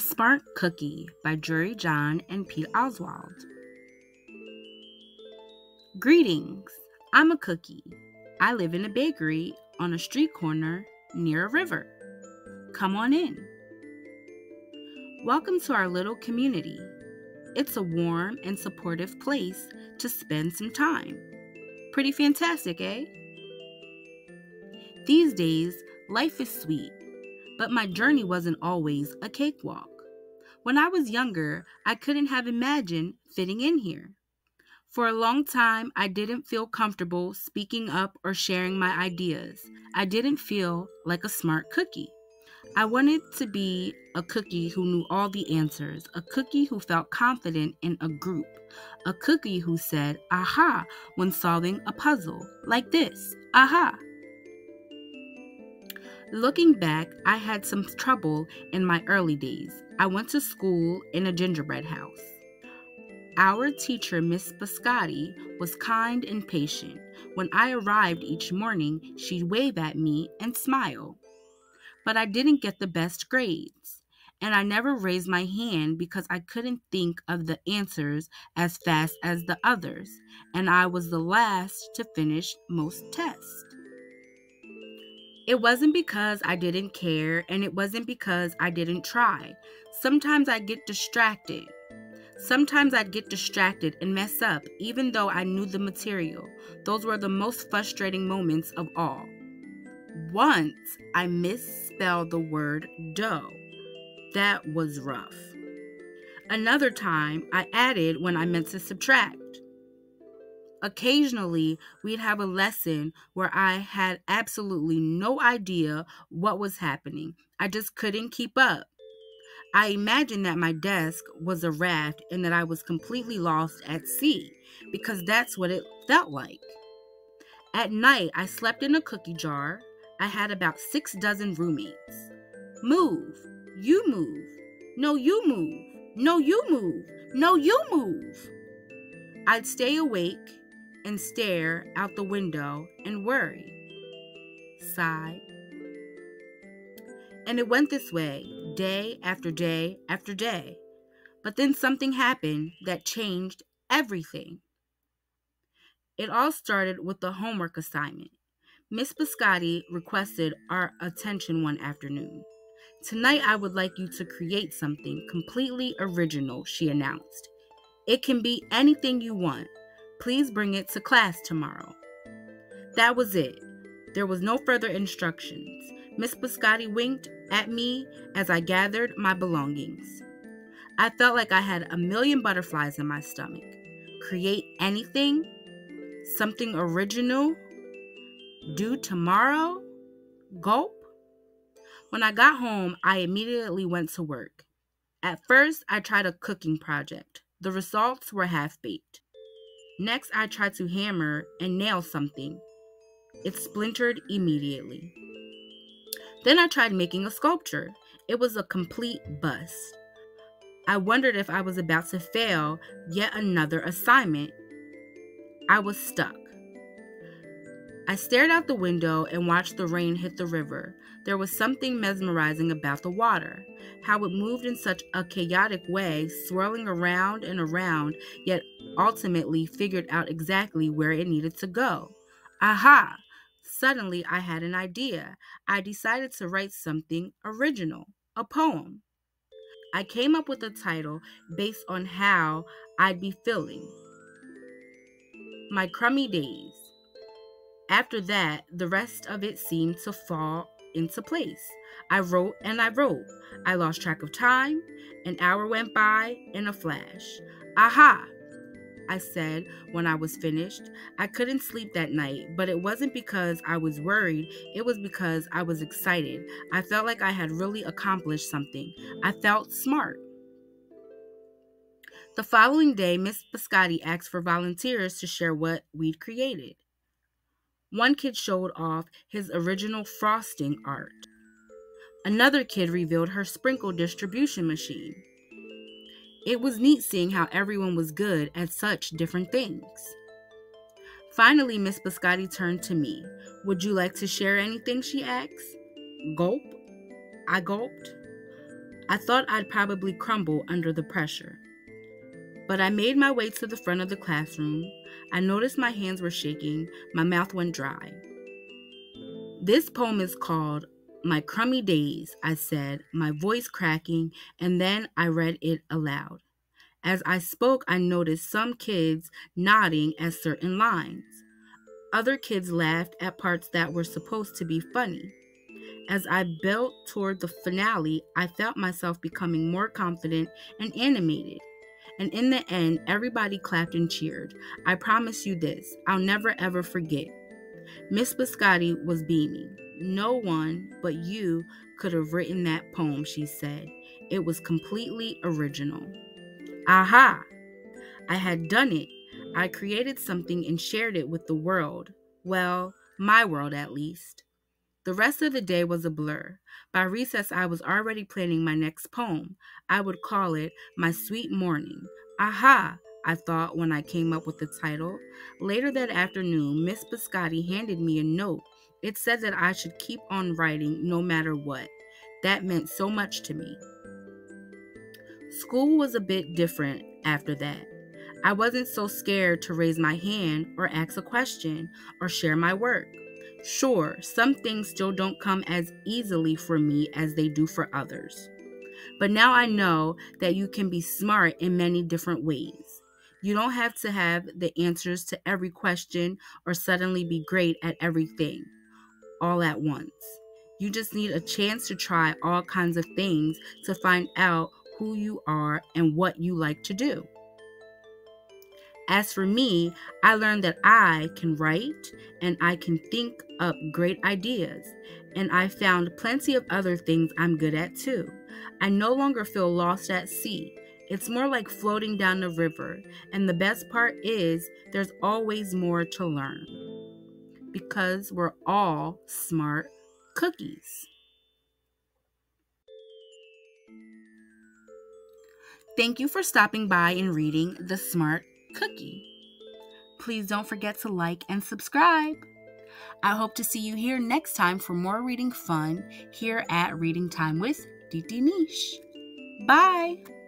The Smart Cookie by Jory John and Pete Oswald. Greetings, I'm a cookie. I live in a bakery on a street corner near a river. Come on in. Welcome to our little community. It's a warm and supportive place to spend some time. Pretty fantastic, eh? These days, life is sweet, but my journey wasn't always a cakewalk. When I was younger, I couldn't have imagined fitting in here. For a long time, I didn't feel comfortable speaking up or sharing my ideas. I didn't feel like a smart cookie. I wanted to be a cookie who knew all the answers, a cookie who felt confident in a group, a cookie who said, aha, when solving a puzzle, like this, aha. Looking back, I had some trouble in my early days. I went to school in a gingerbread house. Our teacher, Miss Biscotti, was kind and patient. When I arrived each morning, she'd wave at me and smile. But I didn't get the best grades, and I never raised my hand because I couldn't think of the answers as fast as the others, and I was the last to finish most tests. It wasn't because I didn't care, and it wasn't because I didn't try. Sometimes I'd get distracted. Sometimes I'd get distracted and mess up, even though I knew the material. Those were the most frustrating moments of all. Once, I misspelled the word dough. That was rough. Another time, I added when I meant to subtract. Occasionally, we'd have a lesson where I had absolutely no idea what was happening. I just couldn't keep up. I imagined that my desk was a raft and that I was completely lost at sea, because that's what it felt like. At night, I slept in a cookie jar. I had about 6 dozen roommates. Move. You move. No, you move. No, you move. No, you move. I'd stay awake and stare out the window and worry. Sigh. And it went this way, day after day after day. But then something happened that changed everything. It all started with the homework assignment. Miss Biscotti requested our attention one afternoon. Tonight I would like you to create something completely original, she announced. It can be anything you want. Please bring it to class tomorrow. That was it. There was no further instructions. Miss Biscotti winked at me as I gathered my belongings. I felt like I had a million butterflies in my stomach. Create anything? Something original? Do tomorrow? Gulp? When I got home, I immediately went to work. At first, I tried a cooking project. The results were half-baked. Next, I tried to hammer and nail something. It splintered immediately. Then I tried making a sculpture. It was a complete bust. I wondered if I was about to fail yet another assignment. I was stuck. I stared out the window and watched the rain hit the river. There was something mesmerizing about the water, how it moved in such a chaotic way, swirling around and around, yet ultimately figured out exactly where it needed to go. Aha! Suddenly I had an idea. I decided to write something original, a poem. I came up with a title based on how I'd be feeling. My crummy days. After that, the rest of it seemed to fall into place. I wrote. I lost track of time. An hour went by in a flash. Aha, I said when I was finished. I couldn't sleep that night, but it wasn't because I was worried. It was because I was excited. I felt like I had really accomplished something. I felt smart. The following day, Miss Biscotti asked for volunteers to share what we'd created. One kid showed off his original frosting art. Another kid revealed her sprinkle distribution machine. It was neat seeing how everyone was good at such different things. Finally, Miss Biscotti turned to me. Would you like to share anything, she asked. Gulp. I gulped. I thought I'd probably crumble under the pressure. But I made my way to the front of the classroom. I noticed my hands were shaking, my mouth went dry. This poem is called My Crummy Days, I said, my voice cracking, and then I read it aloud. As I spoke, I noticed some kids nodding at certain lines. Other kids laughed at parts that were supposed to be funny. As I built toward the finale, I felt myself becoming more confident and animated. And in the end, everybody clapped and cheered. I promise you this, I'll never ever forget. Miss Biscotti was beaming. No one but you could have written that poem, she said. It was completely original. Aha! I had done it. I created something and shared it with the world. Well, my world at least. The rest of the day was a blur. By recess, I was already planning my next poem. I would call it My Sweet Morning. Aha! I thought when I came up with the title. Later that afternoon, Miss Biscotti handed me a note. It said that I should keep on writing no matter what. That meant so much to me. School was a bit different after that. I wasn't so scared to raise my hand or ask a question or share my work. Sure, some things still don't come as easily for me as they do for others. But now I know that you can be smart in many different ways. You don't have to have the answers to every question or suddenly be great at everything all at once. You just need a chance to try all kinds of things to find out who you are and what you like to do. As for me, I learned that I can write and I can think up great ideas, and I found plenty of other things I'm good at too. I no longer feel lost at sea. It's more like floating down the river, and the best part is there's always more to learn because we're all smart cookies. Thank you for stopping by and reading The Smart Cookie. Please don't forget to like and subscribe. I hope to see you here next time for more reading fun here at Reading Time with Didi Neish. Bye!